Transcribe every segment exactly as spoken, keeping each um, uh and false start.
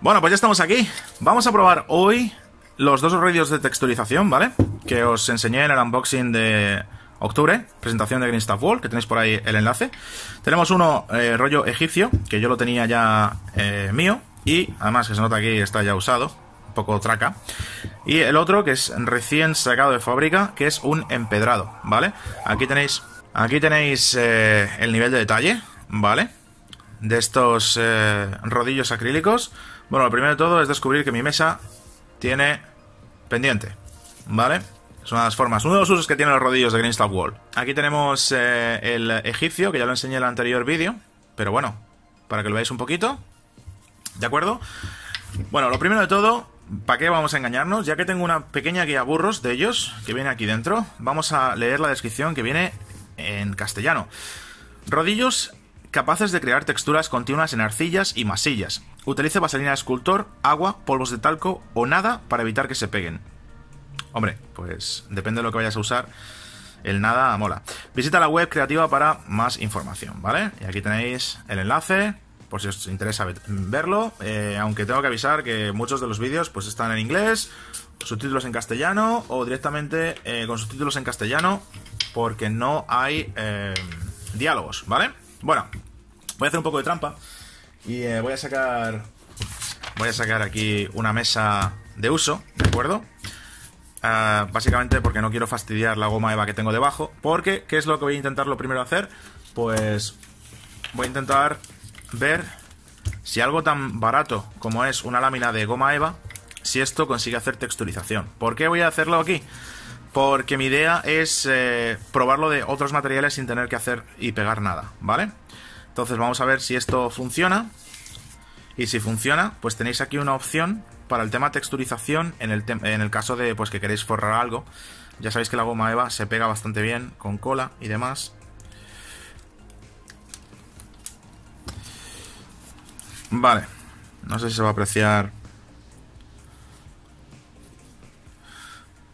Bueno, pues ya estamos aquí. Vamos a probar hoy los dos vídeos de texturización, ¿vale? Que os enseñé en el unboxing de octubre, presentación de Green Stuff World, que tenéis por ahí el enlace. Tenemos uno eh, rollo egipcio, que yo lo tenía ya eh, mío, y además que se nota aquí está ya usado, un poco traca. Y el otro, que es recién sacado de fábrica, que es un empedrado, ¿vale? Aquí tenéis, aquí tenéis eh, el nivel de detalle, ¿vale? De estos eh, rodillos acrílicos. Bueno, lo primero de todo es descubrir que mi mesa tiene pendiente, ¿vale? Es una de las formas, uno de los usos que tienen los rodillos de Green Stuff World. Aquí tenemos eh, el egipcio, que ya lo enseñé en el anterior vídeo, pero bueno, para que lo veáis un poquito, ¿de acuerdo? Bueno, lo primero de todo, ¿para qué vamos a engañarnos? Ya que tengo una pequeña guía burros de ellos, que viene aquí dentro, vamos a leer la descripción que viene en castellano. Rodillos capaces de crear texturas continuas en arcillas y masillas. Utilice vaselina de escultor, agua, polvos de talco o nada para evitar que se peguen. Hombre, pues depende de lo que vayas a usar. El nada mola. Visita la web creativa para más información, ¿vale? Y aquí tenéis el enlace, por si os interesa verlo. Eh, aunque tengo que avisar que muchos de los vídeos pues están en inglés, subtítulos en castellano o directamente eh, con subtítulos en castellano, porque no hay eh, diálogos, ¿vale? Bueno, voy a hacer un poco de trampa y eh, voy a sacar voy a sacar aquí una mesa de uso, ¿de acuerdo? Uh, básicamente porque no quiero fastidiar la goma eva que tengo debajo, porque ¿qué es lo que voy a intentar lo primero hacer? Pues voy a intentar ver si algo tan barato como es una lámina de goma eva, si esto consigue hacer texturización. ¿Por qué voy a hacerlo aquí? Porque mi idea es eh, probarlo de otros materiales sin tener que hacer y pegar nada, ¿vale? Entonces vamos a ver si esto funciona. Y si funciona, pues tenéis aquí una opción para el tema texturización en el, tem en el caso de pues que queréis forrar algo. Ya sabéis que la goma eva se pega bastante bien con cola y demás. Vale, no sé si se va a apreciar.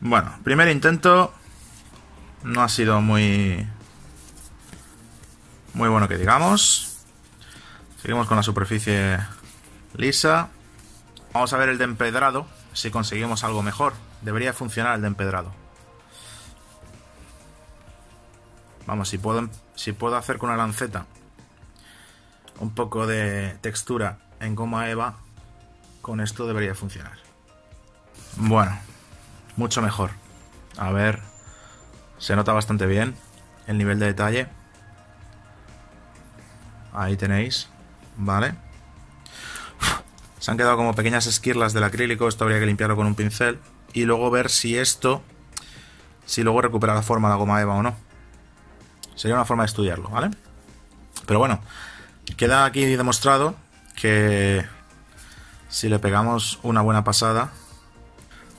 Bueno, primer intento no ha sido muy muy bueno que digamos. Seguimos con la superficie lisa. Vamos a ver el de empedrado, si conseguimos algo mejor. Debería funcionar el de empedrado. Vamos, si puedo, si puedo hacer con una lanceta un poco de textura en goma eva, con esto debería funcionar. Bueno, mucho mejor. A ver, se nota bastante bien el nivel de detalle. Ahí tenéis, ¿vale? Se han quedado como pequeñas esquirlas del acrílico. Esto habría que limpiarlo con un pincel y luego ver si esto, si luego recupera la forma de la goma eva o no. Sería una forma de estudiarlo, ¿vale? Pero bueno, queda aquí demostrado que si le pegamos una buena pasada.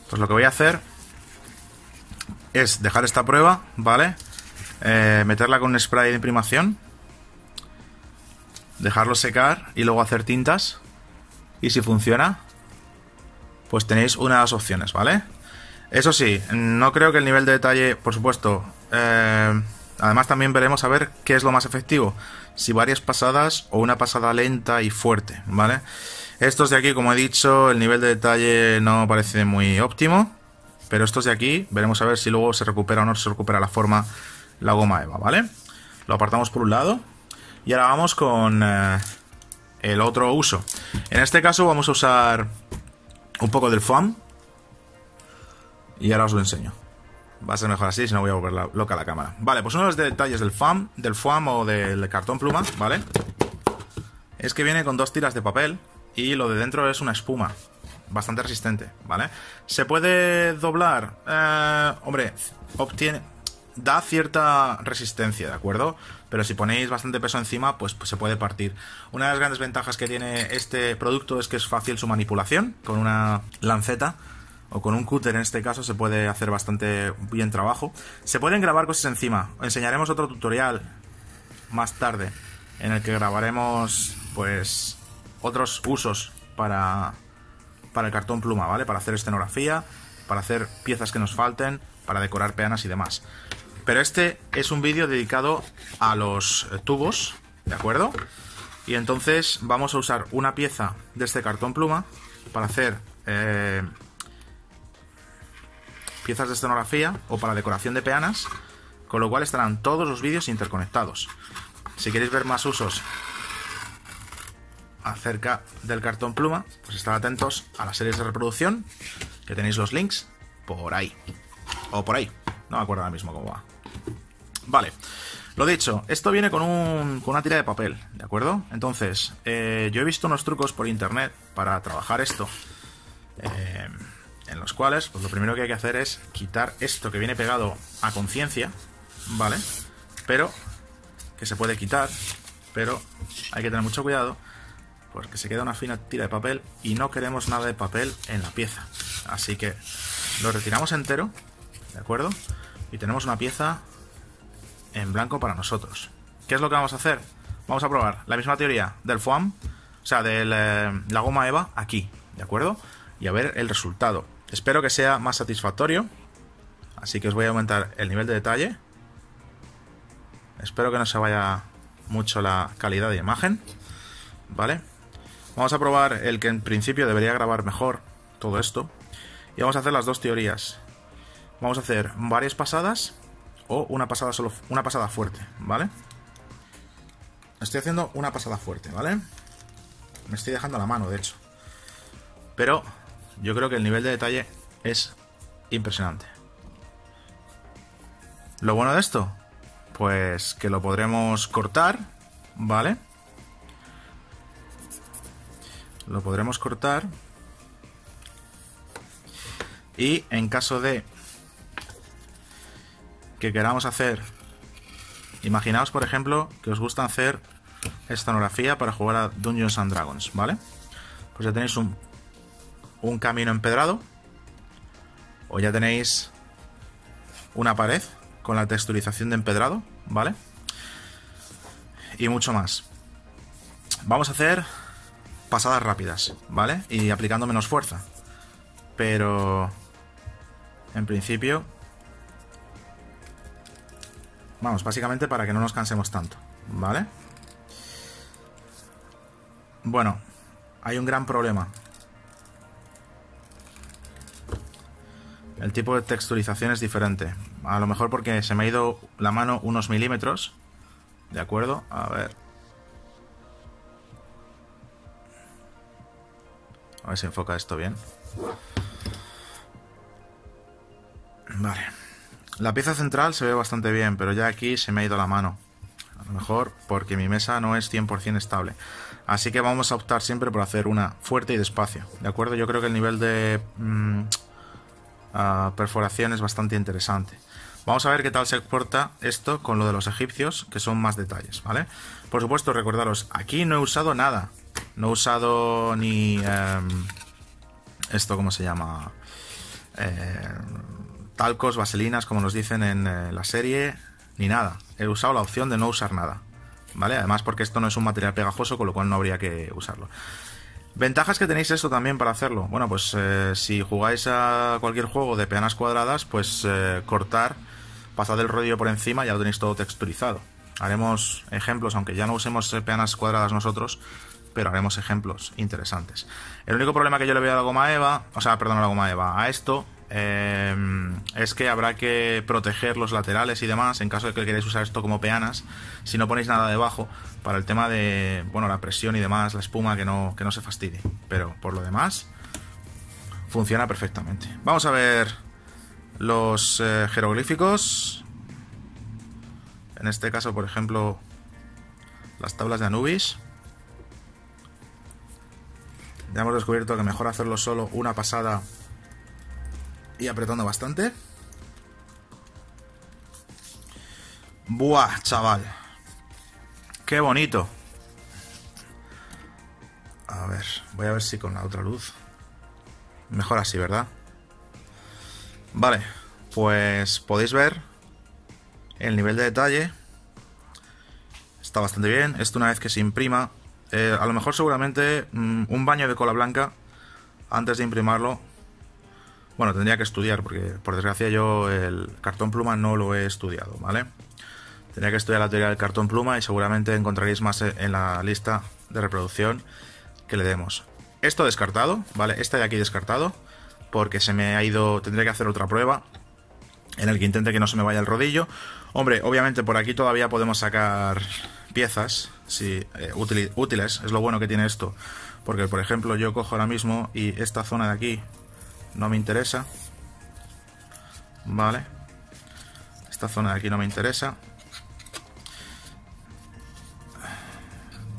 Pues lo que voy a hacer es dejar esta prueba, ¿vale? Eh, meterla con un spray de imprimación, dejarlo secar y luego hacer tintas. Y si funciona, pues tenéis una de las opciones, ¿vale? Eso sí, no creo que el nivel de detalle, por supuesto. Eh, además también veremos a ver qué es lo más efectivo. Si varias pasadas o una pasada lenta y fuerte, ¿vale? Estos de aquí, como he dicho, el nivel de detalle no parece muy óptimo, pero estos de aquí, veremos a ver si luego se recupera o no se recupera la forma, la goma eva, ¿vale? Lo apartamos por un lado y ahora vamos con eh, el otro uso. En este caso vamos a usar un poco del foam y ahora os lo enseño. Va a ser mejor así, si no voy a volver loca la cámara. Vale, pues uno de los detalles del foam, del foam o del cartón pluma, ¿vale? Es que viene con dos tiras de papel. Y lo de dentro es una espuma bastante resistente, ¿vale? ¿Se puede doblar? Eh, hombre, obtiene, da cierta resistencia, ¿de acuerdo? Pero si ponéis bastante peso encima, pues, pues se puede partir. Una de las grandes ventajas que tiene este producto es que es fácil su manipulación. Con una lanceta o con un cúter en este caso se puede hacer bastante bien trabajo. Se pueden grabar cosas encima. Enseñaremos otro tutorial más tarde en el que grabaremos, pues, otros usos para, para el cartón pluma, ¿vale? Para hacer escenografía, para hacer piezas que nos falten, para decorar peanas y demás. Pero este es un vídeo dedicado a los tubos, ¿de acuerdo? Y entonces vamos a usar una pieza de este cartón pluma para hacer eh, piezas de escenografía o para decoración de peanas, con lo cual estarán todos los vídeos interconectados. Si queréis ver más usos acerca del cartón pluma, pues estad atentos a las series de reproducción, que tenéis los links por ahí. O por ahí, no me acuerdo ahora mismo cómo va. Vale, lo dicho, esto viene con, un, con una tira de papel, ¿de acuerdo? Entonces, eh, yo he visto unos trucos por internet para trabajar esto, eh, en los cuales pues, lo primero que hay que hacer es quitar esto que viene pegado a conciencia, ¿vale? Pero, que se puede quitar, pero hay que tener mucho cuidado, porque se queda una fina tira de papel y no queremos nada de papel en la pieza. Así que lo retiramos entero, ¿de acuerdo? Y tenemos una pieza en blanco para nosotros. ¿Qué es lo que vamos a hacer? Vamos a probar la misma teoría del foam, o sea, de la goma eva aquí, ¿de acuerdo? Y a ver el resultado. Espero que sea más satisfactorio, así que os voy a aumentar el nivel de detalle. Espero que no se vaya mucho la calidad de imagen, ¿vale? Vamos a probar el que en principio debería grabar mejor todo esto. Y vamos a hacer las dos teorías. Vamos a hacer varias pasadas o una pasada solo, una pasada fuerte, ¿vale? Estoy haciendo una pasada fuerte, ¿vale? Me estoy dejando la mano, de hecho. Pero yo creo que el nivel de detalle es impresionante. Lo bueno de esto, pues que lo podremos cortar, ¿vale? Lo podremos cortar. Y en caso de que queramos hacer, imaginaos por ejemplo que os gusta hacer escenografía para jugar a Dungeons and Dragons, ¿vale? Pues ya tenéis un, un camino empedrado, o ya tenéis una pared con la texturización de empedrado, ¿vale? Y mucho más. Vamos a hacer pasadas rápidas, ¿vale? Y aplicando menos fuerza. Pero en principio, vamos, básicamente para que no nos cansemos tanto, ¿vale? Bueno, hay un gran problema. El tipo de texturización es diferente. A lo mejor porque se me ha ido la mano unos milímetros, ¿de acuerdo? A ver. A ver si enfoca esto bien. Vale. La pieza central se ve bastante bien, pero ya aquí se me ha ido la mano. A lo mejor porque mi mesa no es cien por cien estable. Así que vamos a optar siempre por hacer una fuerte y despacio, ¿de acuerdo? Yo creo que el nivel de mmm, uh, perforación es bastante interesante. Vamos a ver qué tal se exporta esto con lo de los egipcios, que son más detalles, ¿vale? Por supuesto, recordaros, aquí no he usado nada. No he usado ni... Um, esto, ¿cómo se llama? Eh, talcos, vaselinas, como nos dicen en eh, la serie, ni nada. He usado la opción de no usar nada, ¿vale? Además porque esto no es un material pegajoso, con lo cual no habría que usarlo. Ventajas que tenéis esto también para hacerlo. Bueno, pues eh, si jugáis a cualquier juego de peanas cuadradas, pues eh, cortar, pasad el rodillo por encima y ya lo tenéis todo texturizado. Haremos ejemplos, aunque ya no usemos peanas cuadradas nosotros, pero haremos ejemplos interesantes. El único problema que yo le veo a la goma eva, o sea, perdón, a la goma eva, a esto, eh, es que habrá que proteger los laterales y demás, en caso de que queráis usar esto como peanas, si no ponéis nada debajo, para el tema de, bueno, la presión y demás, la espuma, que no, que no se fastidie. Pero por lo demás, funciona perfectamente. Vamos a ver los eh, jeroglíficos. En este caso, por ejemplo, las tablas de Anubis. Ya hemos descubierto que mejor hacerlo solo una pasada y apretando bastante. ¡Buah, chaval! ¡Qué bonito! A ver, voy a ver si con la otra luz. Mejor así, ¿verdad? Vale, pues podéis ver el nivel de detalle. Está bastante bien. Esto una vez que se imprima... Eh, a lo mejor seguramente mmm, un baño de cola blanca antes de imprimirlo. Bueno, tendría que estudiar porque por desgracia yo el cartón pluma no lo he estudiado, ¿vale? Tendría que estudiar la teoría del cartón pluma y seguramente encontraréis más en la lista de reproducción que le demos. Esto descartado, ¿vale? Esta de aquí descartado, porque se me ha ido, tendré que hacer otra prueba en el que intente que no se me vaya el rodillo. Hombre, obviamente por aquí todavía podemos sacar piezas si, eh, útil, útiles, es lo bueno que tiene esto, porque por ejemplo yo cojo ahora mismo y esta zona de aquí no me interesa, ¿vale? Esta zona de aquí no me interesa,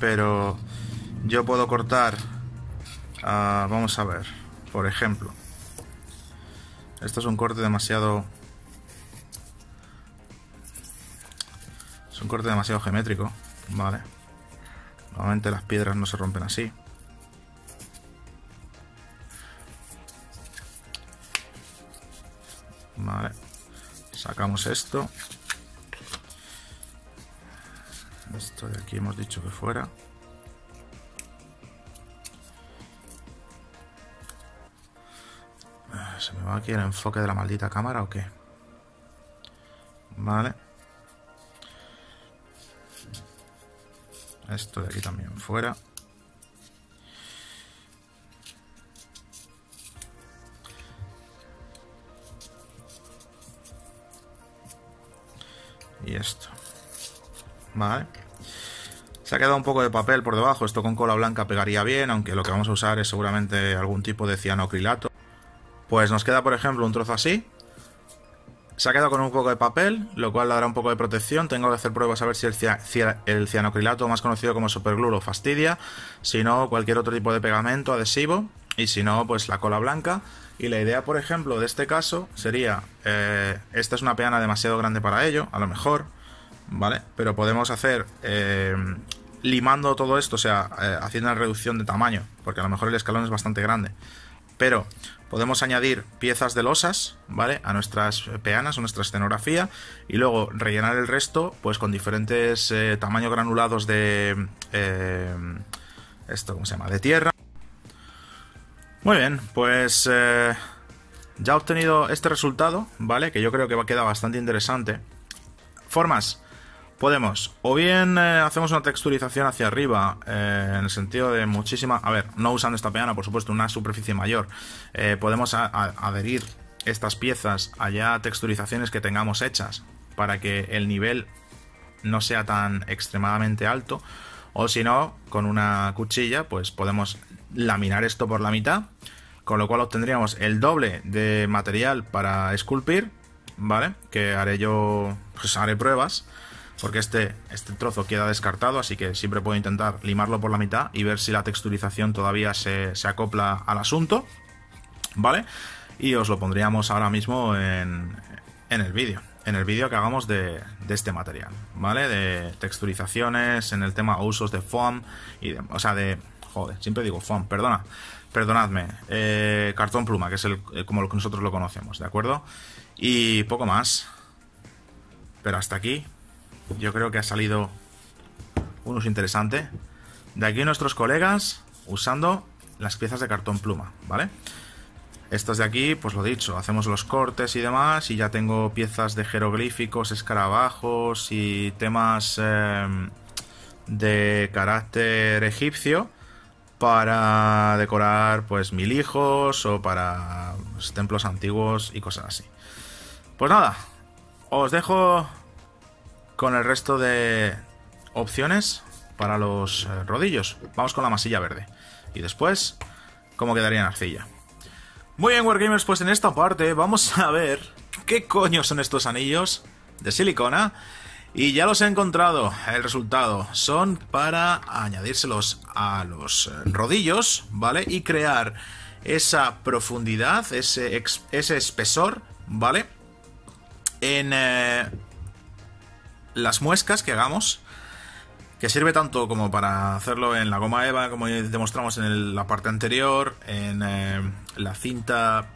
pero yo puedo cortar, uh, vamos a ver, por ejemplo, esto es un corte demasiado, es un corte demasiado geométrico, ¿vale? Normalmente las piedras no se rompen así. Vale, sacamos esto. Esto de aquí hemos dicho que fuera. ¿Se me va aquí el enfoque de la maldita cámara o qué? Vale. Esto de aquí también fuera. Y esto. Vale. Se ha quedado un poco de papel por debajo. Esto con cola blanca pegaría bien, aunque lo que vamos a usar es seguramente algún tipo de cianoacrilato. Pues nos queda, por ejemplo, un trozo así. Se ha quedado con un poco de papel, lo cual le dará un poco de protección. Tengo que hacer pruebas a ver si el, cia el cianoacrilato, más conocido como superglue, lo fastidia. Si no, cualquier otro tipo de pegamento adhesivo. Y si no, pues la cola blanca. Y la idea, por ejemplo, de este caso sería... Eh, esta es una peana demasiado grande para ello, a lo mejor, ¿vale? Pero podemos hacer eh, limando todo esto, o sea, eh, haciendo una reducción de tamaño, porque a lo mejor el escalón es bastante grande. Pero podemos añadir piezas de losas, ¿vale? A nuestras peanas, a nuestra escenografía, y luego rellenar el resto, pues con diferentes eh, tamaños granulados de... Eh, esto, ¿cómo se llama? De tierra. Muy bien, pues eh, ya he obtenido este resultado, ¿vale? Que yo creo que va a quedar bastante interesante. Formas. Podemos, o bien eh, hacemos una texturización hacia arriba, eh, en el sentido de muchísima... A ver, no usando esta peana, por supuesto, una superficie mayor. Eh, podemos a, a, adherir estas piezas allá a texturizaciones que tengamos hechas, para que el nivel no sea tan extremadamente alto. O si no, con una cuchilla, pues podemos laminar esto por la mitad, con lo cual obtendríamos el doble de material para esculpir, ¿vale? Que haré yo, pues haré pruebas. Porque este, este trozo queda descartado, así que siempre puedo intentar limarlo por la mitad y ver si la texturización todavía se, se acopla al asunto, ¿vale? Y os lo pondríamos ahora mismo en, en el vídeo, en el vídeo que hagamos de, de este material, ¿vale? De texturizaciones, en el tema usos de foam y de, o sea, de... Joder, siempre digo foam, perdona, perdonadme, eh, cartón pluma, que es el, como lo que nosotros lo conocemos, ¿de acuerdo? Y poco más, pero hasta aquí... Yo creo que ha salido un uso interesante. De aquí nuestros colegas usando las piezas de cartón pluma, ¿vale? Estas de aquí, pues lo dicho, hacemos los cortes y demás, y ya tengo piezas de jeroglíficos, escarabajos y temas eh, de carácter egipcio para decorar pues milijos o para pues, templos antiguos y cosas así. Pues nada, os dejo... con el resto de opciones para los rodillos. Vamos con la masilla verde. Y después, cómo quedaría en arcilla. Muy bien, Wargamers, pues en esta parte vamos a ver qué coño son estos anillos de silicona. Y ya los he encontrado, el resultado. Son para añadírselos a los rodillos, ¿vale? Y crear esa profundidad, ese, ese espesor, ¿vale? En... Eh, las muescas que hagamos, que sirve tanto como para hacerlo en la goma eva, como demostramos en el, la parte anterior, en eh, la cinta,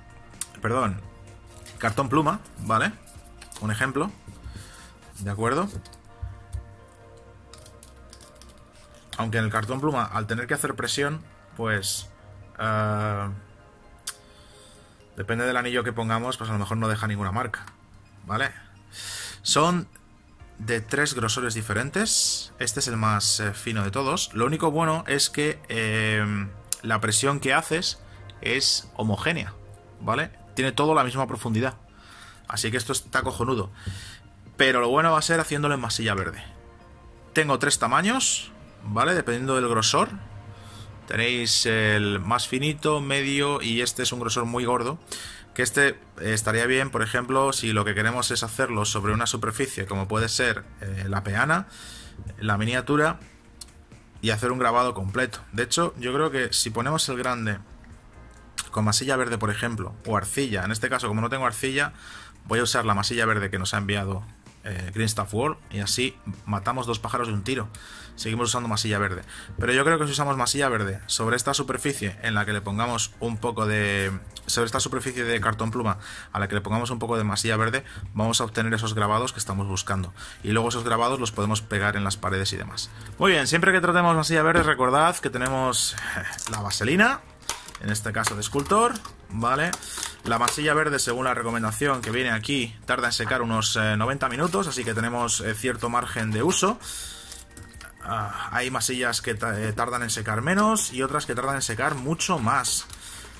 perdón, cartón pluma, ¿vale? Un ejemplo, ¿de acuerdo? Aunque en el cartón pluma, al tener que hacer presión, pues... Uh, depende del anillo que pongamos, pues a lo mejor no deja ninguna marca, ¿vale? Son... de tres grosores diferentes. Este es el más eh, fino de todos. Lo único bueno es que eh, la presión que haces es homogénea, ¿vale? Tiene todo la misma profundidad. Así que esto está cojonudo. Pero lo bueno va a ser haciéndolo en masilla verde. Tengo tres tamaños, ¿vale? Dependiendo del grosor. Tenéis el más finito, medio, y este es un grosor muy gordo. Que este estaría bien, por ejemplo, si lo que queremos es hacerlo sobre una superficie, como puede ser eh, la peana, la miniatura, y hacer un grabado completo. De hecho, yo creo que si ponemos el grande con masilla verde, por ejemplo, o arcilla, en este caso, como no tengo arcilla, voy a usar la masilla verde que nos ha enviado eh, Green Stuff World, y así matamos dos pájaros de un tiro. Seguimos usando masilla verde. Pero yo creo que si usamos masilla verde sobre esta superficie en la que le pongamos un poco de... sobre esta superficie de cartón pluma a la que le pongamos un poco de masilla verde, vamos a obtener esos grabados que estamos buscando. Y luego esos grabados los podemos pegar en las paredes y demás. Muy bien, siempre que tratemos masilla verde, recordad que tenemos la vaselina, en este caso de escultor, ¿vale? La masilla verde, según la recomendación que viene aquí, tarda en secar unos eh, noventa minutos, así que tenemos eh, cierto margen de uso. Ah, hay masillas que eh, tardan en secar menos y otras que tardan en secar mucho más.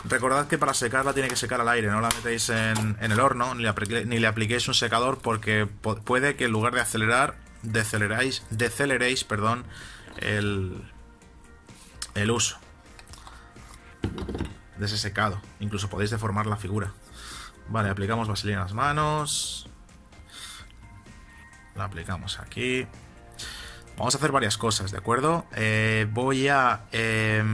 Recordad que para secarla tiene que secar al aire, no la metéis en, en el horno, ni le, ni le apliquéis un secador, porque puede que en lugar de acelerar, deceleráis, deceleréis perdón, el, el uso de ese secado. Incluso podéis deformar la figura. Vale, aplicamos vaselina en las manos. La aplicamos aquí. Vamos a hacer varias cosas, ¿de acuerdo? Eh, voy a... Eh,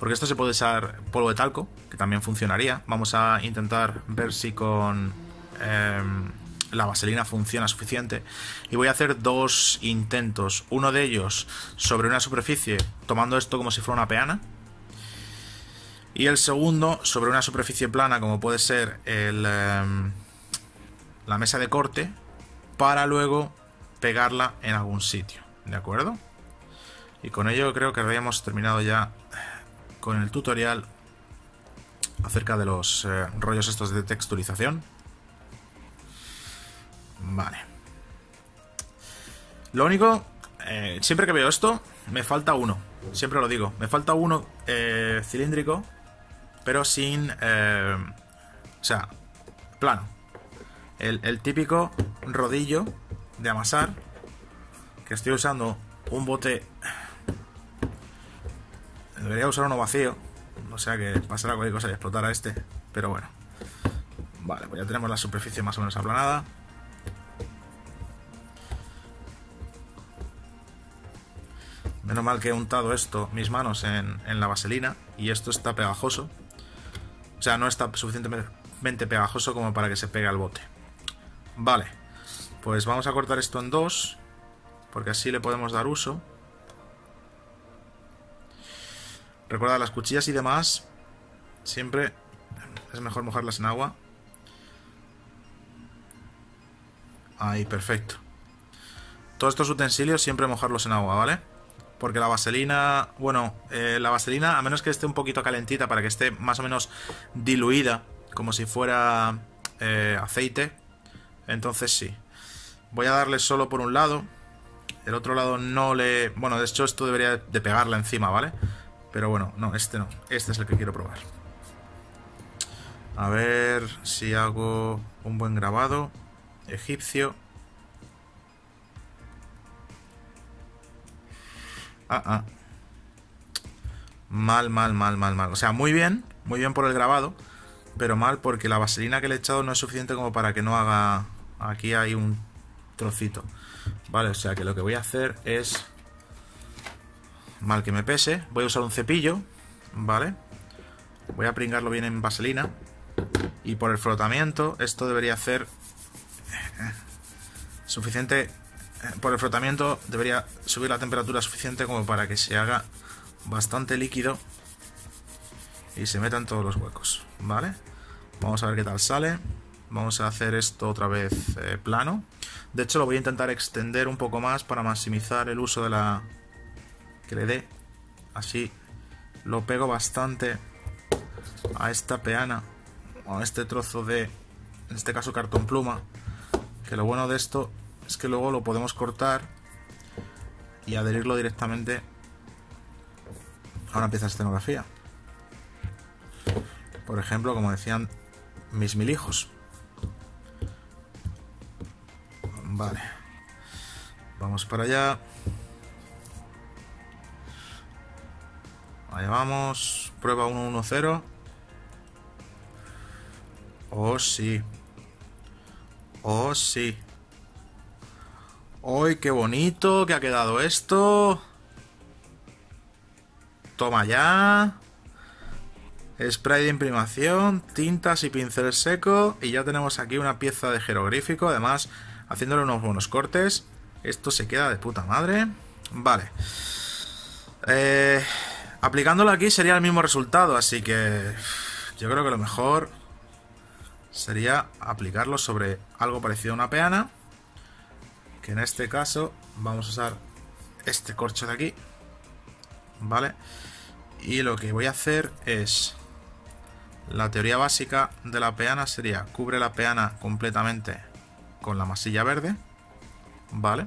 porque esto se puede usar polvo de talco, que también funcionaría. Vamos a intentar ver si con eh, la vaselina funciona suficiente. Y voy a hacer dos intentos. Uno de ellos sobre una superficie, tomando esto como si fuera una peana. Y el segundo sobre una superficie plana, como puede ser el, eh, la mesa de corte, para luego pegarla en algún sitio, ¿de acuerdo? Y con ello creo que habíamos terminado ya con el tutorial acerca de los eh, rollos estos de texturización. Vale. Lo único, eh, siempre que veo esto, me falta uno. Siempre lo digo, me falta uno eh, cilíndrico, pero sin... Eh, o sea, plano. El, el típico rodillo de amasar, que estoy usando un bote, debería usar uno vacío, o sea que pasará cualquier cosa y explotará este, pero bueno. Vale, pues ya tenemos la superficie más o menos aplanada. Menos mal que he untado esto, mis manos, en, en la vaselina, y esto está pegajoso. O sea, no está suficientemente pegajoso como para que se pegue al bote. Vale, pues vamos a cortar esto en dos, porque así le podemos dar uso. Recordad, las cuchillas y demás, siempre es mejor mojarlas en agua. Ahí, perfecto. Todos estos utensilios siempre mojarlos en agua, ¿vale? Porque la vaselina, bueno, eh, la vaselina, a menos que esté un poquito calentita, para que esté más o menos diluida, como si fuera eh, aceite... Entonces sí, voy a darle solo por un lado. El otro lado no le... Bueno, de hecho esto debería de pegarla encima, ¿vale? Pero bueno, no, este no. Este es el que quiero probar. A ver si hago un buen grabado egipcio. Ah, ah. Mal, mal, mal, mal, mal. O sea, muy bien, muy bien por el grabado, pero mal porque la vaselina que le he echado no es suficiente como para que no haga... Aquí hay un trocito. Vale, o sea que lo que voy a hacer es... Mal que me pese, voy a usar un cepillo, ¿vale? Voy a pringarlo bien en vaselina. Y por el frotamiento, esto debería hacer... Suficiente... Por el frotamiento debería subir la temperatura suficiente como para que se haga bastante líquido y se metan todos los huecos, ¿vale? Vamos a ver qué tal sale. Vamos a hacer esto otra vez eh, plano. De hecho, lo voy a intentar extender un poco más para maximizar el uso de la... que le dé. Así lo pego bastante a esta peana, o a este trozo de, en este caso, cartón pluma, Que lo bueno de esto es que luego lo podemos cortar y adherirlo directamente a una pieza de escenografía. Por ejemplo, como decían mis mil hijos. Vale. Vamos para allá. Allá vamos. Prueba uno uno cero. Oh, sí. Oh, sí. ¡Ay, qué bonito que ha quedado esto! Toma ya. Spray de imprimación, tintas y pincel seco. Y ya tenemos aquí una pieza de jeroglífico. Además, haciéndole unos buenos cortes. Esto se queda de puta madre. Vale. Eh, aplicándolo aquí sería el mismo resultado. Así que yo creo que lo mejor sería aplicarlo sobre algo parecido a una peana. Que en este caso vamos a usar este corcho de aquí. Vale. Y lo que voy a hacer es... La teoría básica de la peana sería... Cubre la peana completamente con la masilla verde. Vale.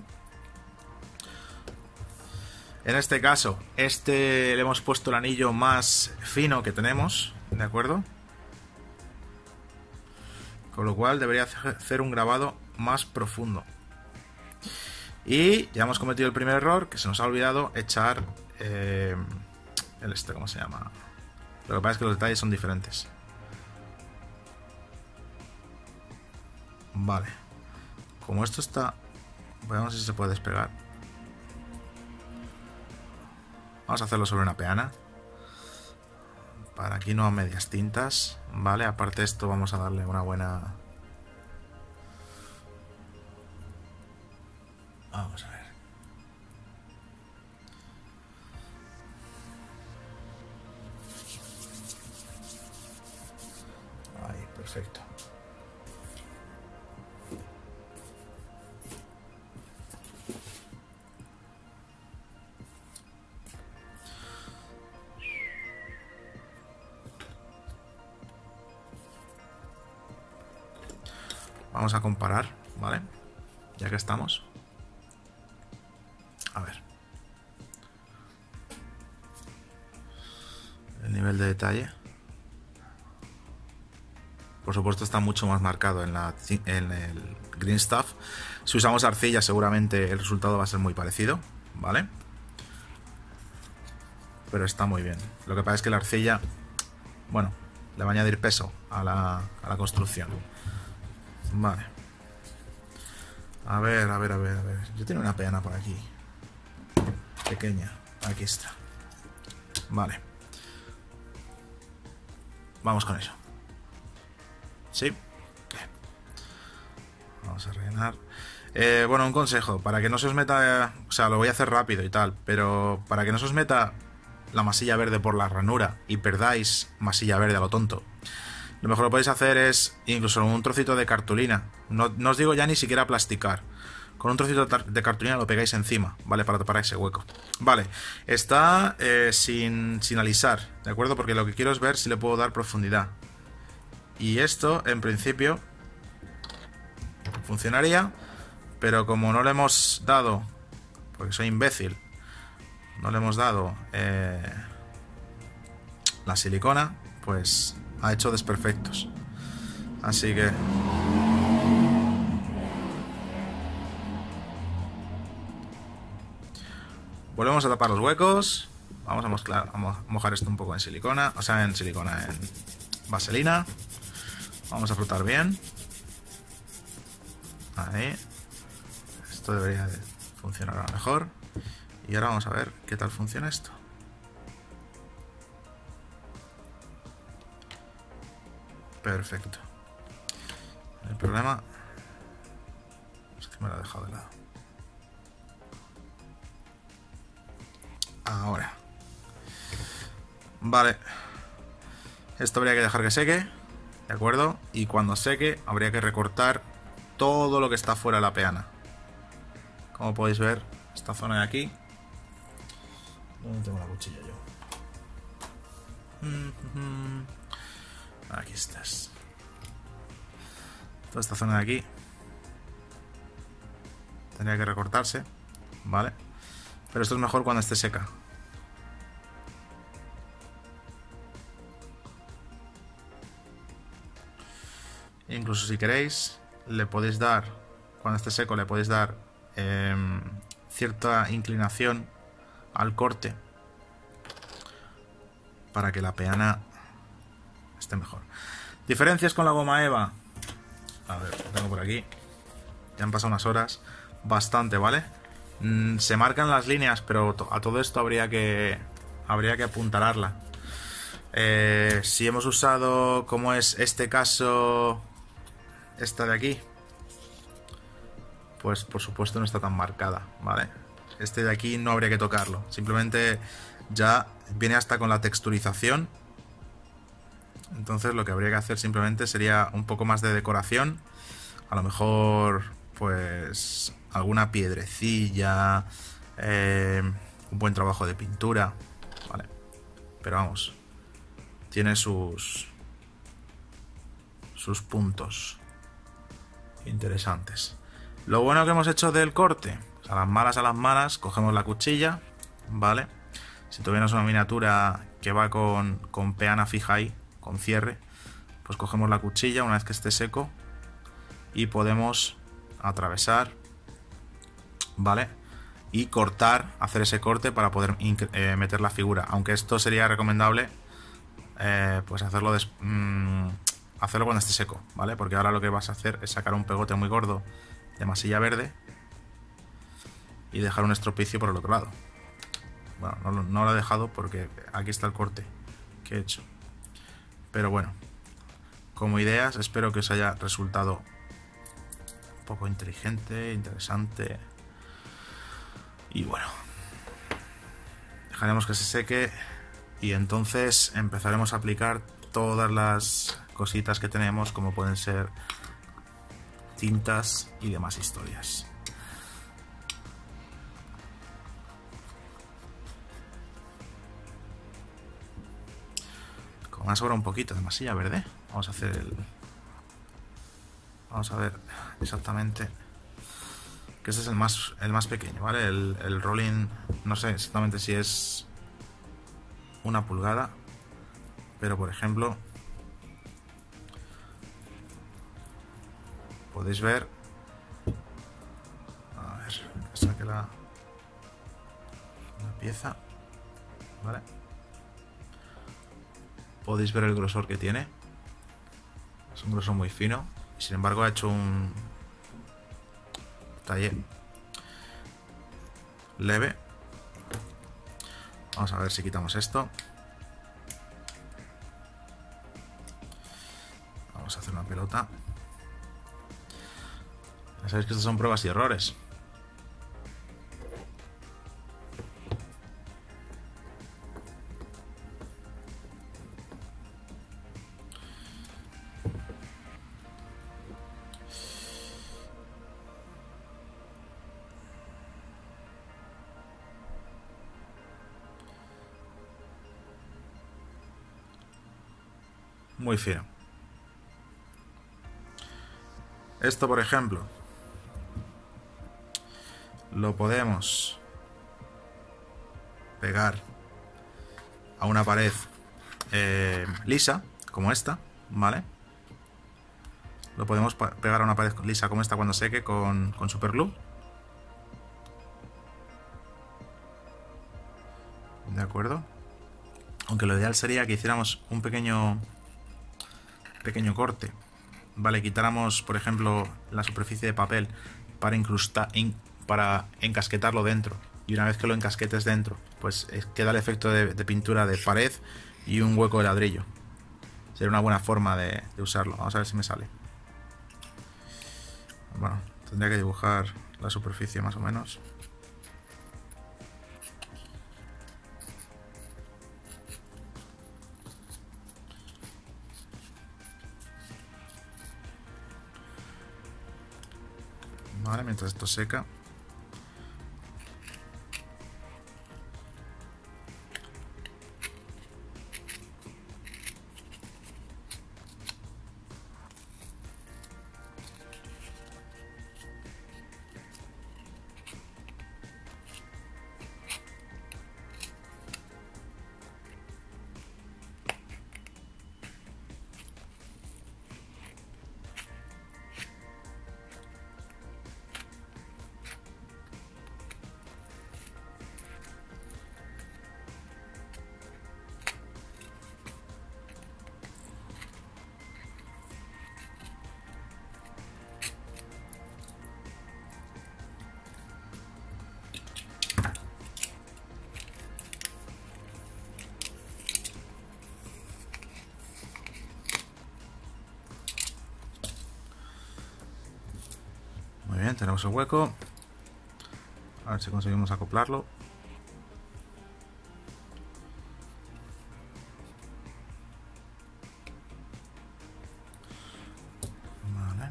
En este caso, este le hemos puesto el anillo más fino que tenemos. ¿De acuerdo? Con lo cual debería hacer un grabado más profundo. Y ya hemos cometido el primer error, que se nos ha olvidado echar... Eh, el este, ¿cómo se llama? Lo que pasa es que los detalles son diferentes. Vale. Como esto está... Veamos si se puede despegar. Vamos a hacerlo sobre una peana. Para aquí no a medias tintas. Vale, aparte de esto vamos a darle una buena... Vamos a ver. Perfecto. Vamos a comparar, ¿vale? Ya que estamos. A ver. El nivel de detalle. Por supuesto está mucho más marcado en, la, en el Green Stuff. Si usamos arcilla seguramente el resultado va a ser muy parecido, ¿vale? Pero está muy bien. Lo que pasa es que la arcilla, bueno, le va a añadir peso a la, a la construcción. Vale. A ver, a ver, a ver, a ver. Yo tengo una peana por aquí. Pequeña. Aquí está. Vale. Vamos con eso. Sí. Vamos a rellenar. Eh, bueno, un consejo. Para que no se os meta... O sea, lo voy a hacer rápido y tal. Pero para que no se os meta la masilla verde por la ranura y perdáis masilla verde a lo tonto. Lo mejor que podéis hacer es incluso un trocito de cartulina. No, no os digo ya ni siquiera plasticar. Con un trocito de cartulina lo pegáis encima, ¿vale? Para tapar ese hueco. Vale. Está eh, sin, sin alisar, ¿de acuerdo? Porque lo que quiero es ver si le puedo dar profundidad. Y esto, en principio, funcionaría, pero como no le hemos dado, porque soy imbécil, no le hemos dado eh, la silicona, pues ha hecho desperfectos. Así que... Volvemos a tapar los huecos, vamos a, mezclar, vamos a mojar esto un poco en silicona, o sea, en silicona, en vaselina. Vamos a frotar bien. Ahí. Esto debería de funcionar a lo mejor. Y ahora vamos a ver qué tal funciona esto. Perfecto. El problema es que me lo he dejado de lado. Ahora. Vale. Esto habría que dejar que seque. ¿De acuerdo? Y cuando seque, habría que recortar todo lo que está fuera de la peana. Como podéis ver, esta zona de aquí. ¿Dónde tengo la cuchilla yo? Aquí estás. Toda esta zona de aquí. Tendría que recortarse, ¿vale? Pero esto es mejor cuando esté seca. Incluso si queréis, le podéis dar, cuando esté seco, le podéis dar eh, cierta inclinación al corte para que la peana esté mejor. Diferencias con la goma eva. A ver, lo tengo por aquí. Ya han pasado unas horas. Bastante, ¿vale? Mm, se marcan las líneas, pero a todo esto habría que, habría que apuntalarla. Eh, si hemos usado, como es este caso, esta de aquí, pues por supuesto no está tan marcada, ¿vale? Este de aquí no habría que tocarlo. Simplemente ya viene hasta con la texturización. Entonces lo que habría que hacer simplemente sería un poco más de decoración. A lo mejor, pues, alguna piedrecilla, eh, un buen trabajo de pintura, ¿vale? Pero vamos, tiene sus, sus puntos interesantes. Lo bueno que hemos hecho del corte, pues a las malas, a las malas, cogemos la cuchilla, ¿vale? Si tuviéramos una miniatura que va con, con peana fija ahí, con cierre, pues cogemos la cuchilla una vez que esté seco y podemos atravesar, ¿vale? Y cortar, hacer ese corte para poder eh, meter la figura. Aunque esto sería recomendable, eh, pues hacerlo, mmm, hacerlo cuando esté seco, ¿vale? Porque ahora lo que vas a hacer es sacar un pegote muy gordo de masilla verde y dejar un estropicio por el otro lado. Bueno, no, no lo he dejado porque aquí está el corte que he hecho. Pero bueno, como ideas, espero que os haya resultado un poco inteligente, interesante. Y bueno, dejaremos que se seque y entonces empezaremos a aplicar todas las cositas que tenemos, como pueden ser tintas y demás historias. Me sobra un poquito de masilla verde. Vamos a hacer el... Vamos a ver exactamente... Que este es el más, el más pequeño, ¿vale? El, el rolling... No sé exactamente si es una pulgada. Pero, por ejemplo... Podéis ver... A ver, que saque la... La pieza. ¿Vale? Podéis ver el grosor que tiene. Es un grosor muy fino. Sin embargo, ha hecho un talle leve. Vamos a ver si quitamos esto. Vamos a hacer una pelota. Ya sabéis que estas son pruebas y errores. Muy fino. Esto, por ejemplo, lo podemos pegar a una pared eh, lisa, como esta, ¿vale? Lo podemos pegar a una pared lisa como esta cuando seque con, con superglue. ¿De acuerdo? Aunque lo ideal sería que hiciéramos un pequeño... pequeño corte, vale, quitáramos por ejemplo la superficie de papel para incrustar, in, para encasquetarlo dentro, y una vez que lo encasquetes dentro, pues queda el efecto de, de pintura de pared y un hueco de ladrillo. Sería una buena forma de, de usarlo. Vamos a ver si me sale. Bueno, tendría que dibujar la superficie más o menos. Vale, mientras esto seca. tenemos el hueco. A ver si conseguimos acoplarlo. Vale.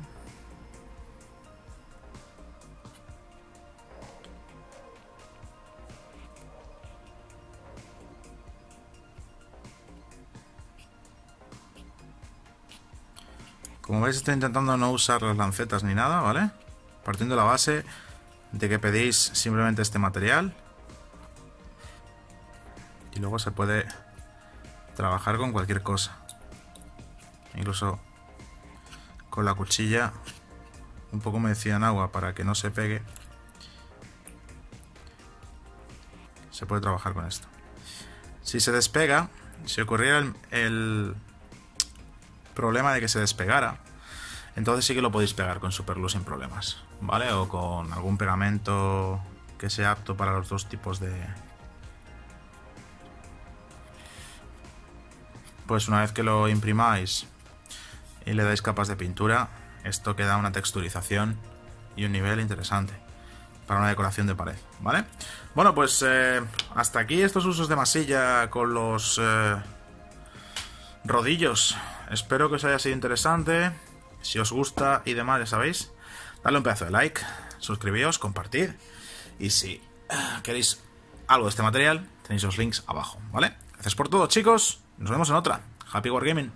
Como veis, estoy intentando no usar las lancetas ni nada, ¿vale? Partiendo de la base de que pedís simplemente este material y luego se puede trabajar con cualquier cosa, incluso con la cuchilla un poco mecida en agua para que no se pegue. Se puede trabajar con esto. Si se despega, si ocurriera el, el problema de que se despegara, entonces sí que lo podéis pegar con superglue sin problemas, ¿vale? O con algún pegamento que sea apto para los dos tipos de... Pues una vez que lo imprimáis y le dais capas de pintura, esto queda una texturización y un nivel interesante para una decoración de pared, ¿vale? Bueno, pues eh, hasta aquí estos usos de masilla con los eh, rodillos. Espero que os haya sido interesante. Si os gusta y demás, ya sabéis, dadle un pedazo de like, suscribíos, compartid. Y si queréis algo de este material, tenéis los links abajo, ¿vale? Gracias por todo, chicos. Nos vemos en otra. Happy Wargaming.